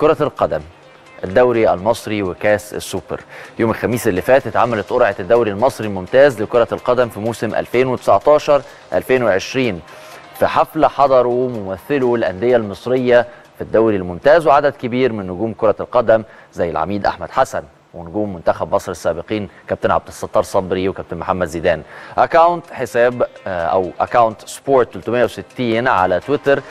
كرة القدم، الدوري المصري وكاس السوبر. يوم الخميس اللي فات اتعملت قرعة الدوري المصري الممتاز لكرة القدم في موسم 2019-2020. في حفلة حضروا ممثلو الأندية المصرية في الدوري الممتاز وعدد كبير من نجوم كرة القدم زي العميد أحمد حسن ونجوم منتخب مصر السابقين كابتن عبد الستار صبري وكابتن محمد زيدان. اكاونت حساب او اكاونت سبورت 360 على تويتر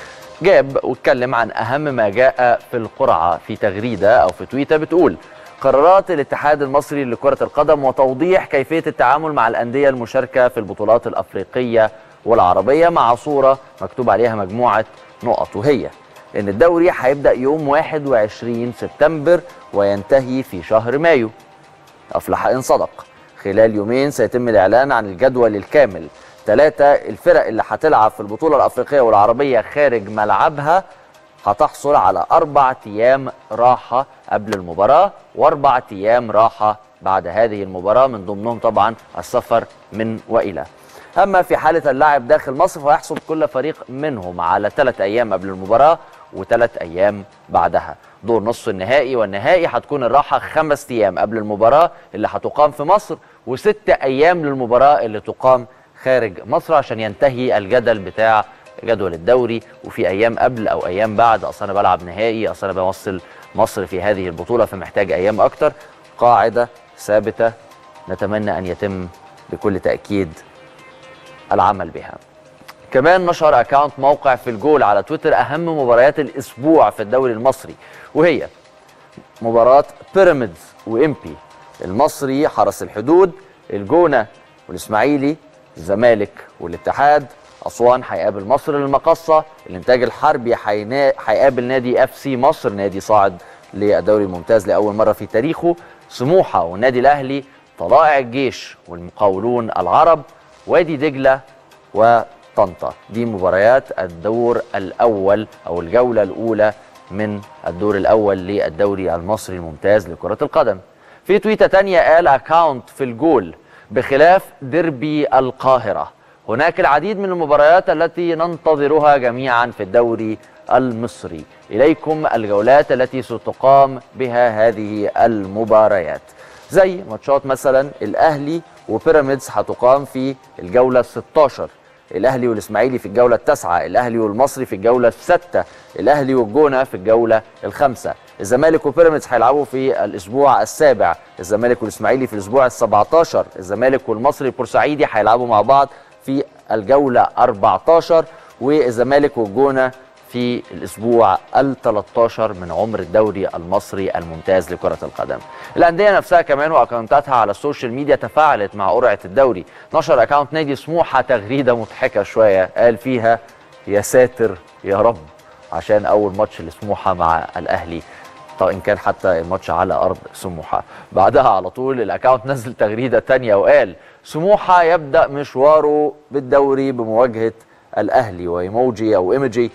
جاب واتكلم عن اهم ما جاء في القرعه في تغريده او في تويته بتقول: قرارات الاتحاد المصري لكره القدم وتوضيح كيفيه التعامل مع الانديه المشاركه في البطولات الافريقيه والعربيه، مع صوره مكتوب عليها مجموعه نقط، وهي إن الدوري هيبدأ يوم 21 سبتمبر وينتهي في شهر مايو. أفلح إن صدق. خلال يومين سيتم الإعلان عن الجدول الكامل. 3 الفرق اللي هتلعب في البطولة الأفريقية والعربية خارج ملعبها هتحصل على 4 أيام راحة قبل المباراة و4 أيام راحة بعد هذه المباراة، من ضمنهم طبعا السفر من وإلى. أما في حالة اللعب داخل مصر فهيحصل كل فريق منهم على 3 أيام قبل المباراة و3 أيام بعدها. دور نصف النهائي والنهائي هتكون الراحة 5 أيام قبل المباراة اللي هتقام في مصر، و6 أيام للمباراة اللي تقام خارج مصر، عشان ينتهي الجدل بتاع جدول الدوري. وفي أيام قبل أو أيام بعد، أصل أنا بلعب نهائي، أصل أنا بوصل مصر في هذه البطولة، فمحتاج أيام أكتر. قاعدة ثابتة نتمنى أن يتم بكل تأكيد العمل بها. كمان نشر اكاونت موقع في الجول على تويتر اهم مباريات الاسبوع في الدوري المصري، وهي مباراه بيراميدز وامبي، المصري حرس الحدود، الجونه والاسماعيلي، الزمالك والاتحاد، اسوان هيقابل مصر للمقصه، الانتاج الحربي هيقابل نادي اف سي مصر، نادي صاعد للدوري الممتاز لاول مره في تاريخه، سموحه والنادي الاهلي، طلائع الجيش والمقاولون العرب، وادي دجله وطنطا. دي مباريات الدور الاول او الجوله الاولى من الدور الاول للدوري المصري الممتاز لكره القدم. في تويته ثانيه قال اكاونت في الجول: بخلاف ديربي القاهره هناك العديد من المباريات التي ننتظرها جميعا في الدوري المصري، اليكم الجولات التي ستقام بها هذه المباريات. زي ماتشات مثلا الاهلي وبيراميدز هتقام في الجولة 16، الأهلي والإسماعيلي في الجولة 9، الأهلي والمصري في الجولة 6، الأهلي والجونة في الجولة 5، الزمالك وبيراميدز هيلعبوا في الأسبوع 7، الزمالك والإسماعيلي في الأسبوع 17، الزمالك والمصري البورسعيدي هيلعبوا مع بعض في الجولة 14، والزمالك والجونة في الأسبوع 13 من عمر الدوري المصري الممتاز لكرة القدم. الأندية نفسها كمان وأكاونتاتها على السوشيال ميديا تفاعلت مع قرعة الدوري. نشر أكاونت نادي سموحة تغريدة مضحكة شوية قال فيها: يا ساتر يا رب، عشان أول ماتش لسموحة مع الأهلي، طب إن كان حتى الماتش على أرض سموحة. بعدها على طول الأكاونت نزل تغريدة تانية وقال: سموحة يبدأ مشواره بالدوري بمواجهة الأهلي، وإيموجي أو إيمجي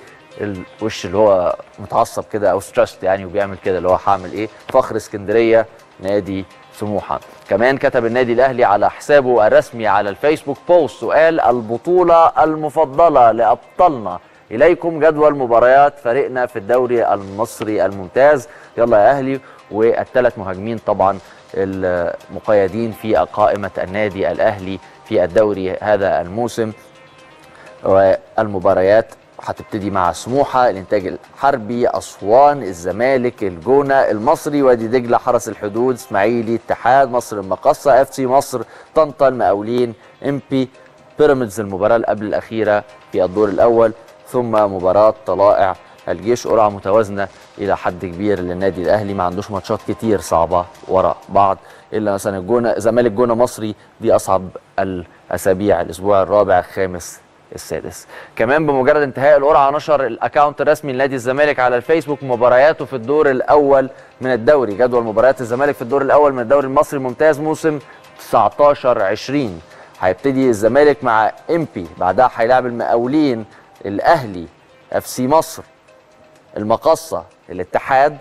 الوش اللي هو متعصب كده او ستريسد يعني، وبيعمل كده اللي هو هعمل ايه، فخر اسكندريه نادي سموحه. كمان كتب النادي الاهلي على حسابه الرسمي على الفيسبوك بوست وقال: البطوله المفضله لابطالنا، اليكم جدول مباريات فريقنا في الدوري المصري الممتاز، يلا يا اهلي. والثلاث مهاجمين طبعا المقيدين في قائمه النادي الاهلي في الدوري هذا الموسم. والمباريات هتبتدي مع سموحه، الانتاج الحربي، اسوان، الزمالك، الجونه، المصري، وادي دجله، حرس الحدود، اسماعيلي، اتحاد، مصر المقاصه، اف سي مصر، طنطا، المقاولين، امبي، بيراميدز المباراه اللي قبل الاخيره في الدور الاول، ثم مباراه طلائع الجيش. قرعه متوازنه الى حد كبير للنادي الاهلي، ما عندوش ماتشات كتير صعبه وراء بعض، الا مثلا الجونه، زمالك، جونه، مصري، دي اصعب الاسابيع، الاسبوع الرابع، الخامس، السادس. كمان بمجرد انتهاء القرعه نشر الاكاونت الرسمي لنادي الزمالك على الفيسبوك مبارياته في الدور الاول من الدوري، جدول مباريات الزمالك في الدور الاول من الدوري المصري الممتاز موسم 19-20. هيبتدي الزمالك مع امبي، بعدها هيلاعب المقاولين، الاهلي، اف سي مصر، المقصه، الاتحاد،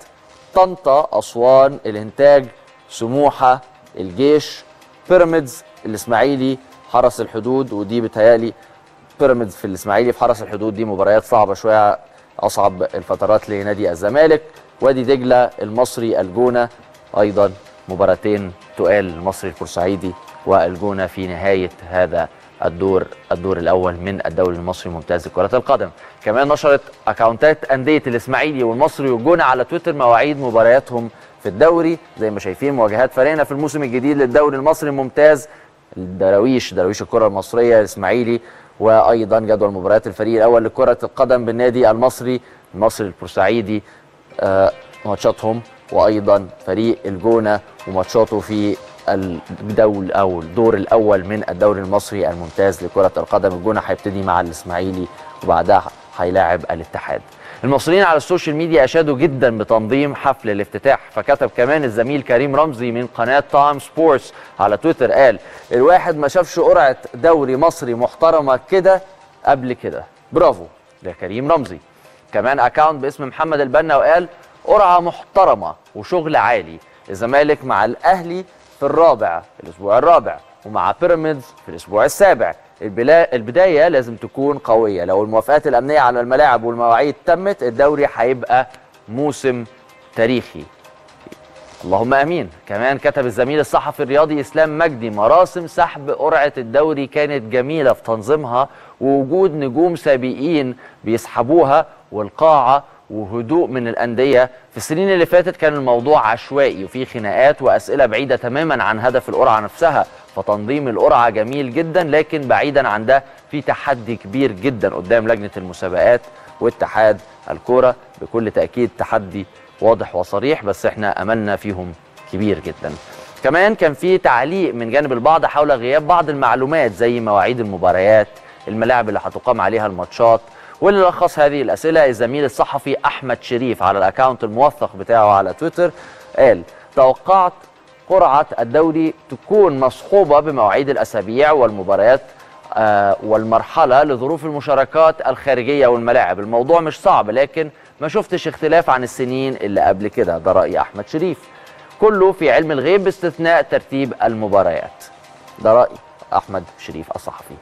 طنطا، اسوان، الانتاج، سموحه، الجيش، بيراميدز، الاسماعيلي، حرس الحدود. ودي بتهيألي بيراميدز في الاسماعيلي في حرس الحدود دي مباريات صعبه شويه، اصعب الفترات لنادي الزمالك، وادي دجله المصري الجونه، ايضا مباراتين تقال المصري البورسعيدي والجونه في نهايه هذا الدور الاول من الدوري المصري الممتاز لكرة القدم. كمان نشرت اكونتات انديه الاسماعيلي والمصري والجونه على تويتر مواعيد مبارياتهم في الدوري، زي ما شايفين مواجهات فريقنا في الموسم الجديد للدوري المصري الممتاز، دراويش الكرة المصرية الاسماعيلي، وايضا جدول مباريات الفريق الاول لكرة القدم بالنادي المصري البورسعيدي ماتشاتهم، وايضا فريق الجونة وماتشاته في الدور الاول من الدوري المصري الممتاز لكرة القدم. الجونة هيبتدي مع الاسماعيلي وبعدها هيلاعب الاتحاد. المصريين على السوشيال ميديا اشادوا جدا بتنظيم حفل الافتتاح، فكتب كمان الزميل كريم رمزي من قناه تايم سبورتس على تويتر، قال الواحد ما شافش قرعه دوري مصري محترمه كده قبل كده، برافو لكريم رمزي. كمان اكاونت باسم محمد البنا وقال قرعه محترمه وشغل عالي، الزمالك مع الاهلي في الاسبوع الرابع ومع بيراميدز في الاسبوع السابع، البداية لازم تكون قوية، لو الموافقات الأمنية على الملاعب والمواعيد تمت الدوري هيبقى موسم تاريخي، اللهم آمين. كمان كتب الزميل الصحفي الرياضي اسلام مجدي مراسم سحب قرعة الدوري كانت جميلة في تنظيمها ووجود نجوم سابقين بيسحبوها والقاعة وهدوء من الأندية، في السنين اللي فاتت كان الموضوع عشوائي وفي خناقات وأسئلة بعيدة تماما عن هدف القرعة نفسها، فتنظيم القرعة جميل جدا لكن بعيدا عن ده في تحدي كبير جدا قدام لجنة المسابقات واتحاد الكورة، بكل تأكيد تحدي واضح وصريح، بس احنا أملنا فيهم كبير جدا. كمان كان في تعليق من جانب البعض حول غياب بعض المعلومات زي مواعيد المباريات، الملاعب اللي هتقام عليها الماتشات، واللي لخص هذه الأسئلة الزميل الصحفي أحمد شريف على الأكاونت الموثق بتاعه على تويتر، قال توقعت قرعة الدوري تكون مصحوبة بمواعيد الأسابيع والمباريات والمرحلة لظروف المشاركات الخارجية والملاعب، الموضوع مش صعب لكن ما شفتش اختلاف عن السنين اللي قبل كده، ده رأي أحمد شريف، كله في علم الغيب باستثناء ترتيب المباريات، ده رأي أحمد شريف الصحفي.